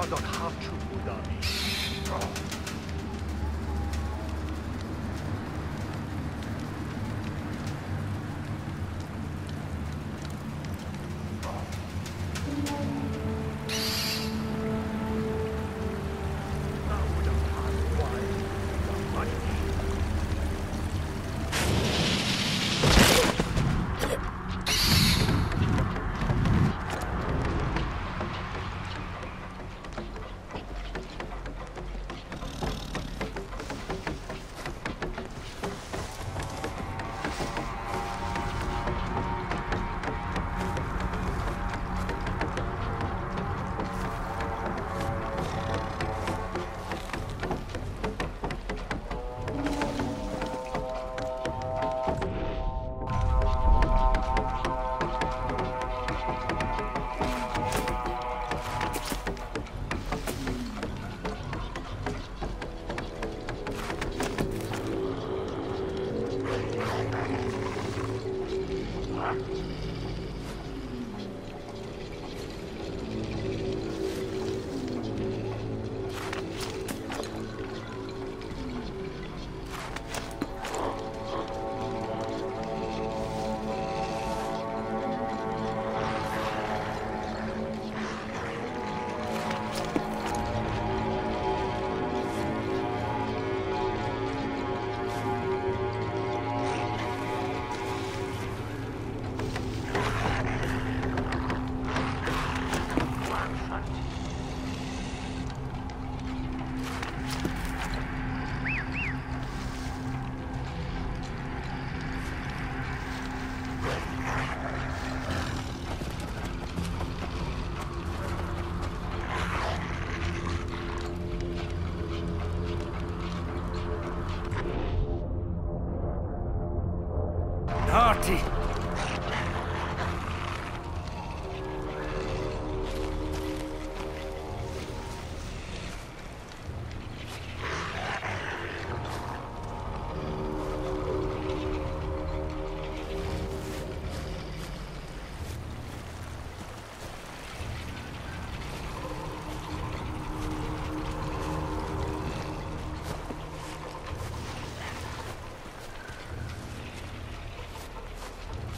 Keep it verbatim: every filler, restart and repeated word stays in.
I don't have to put that in.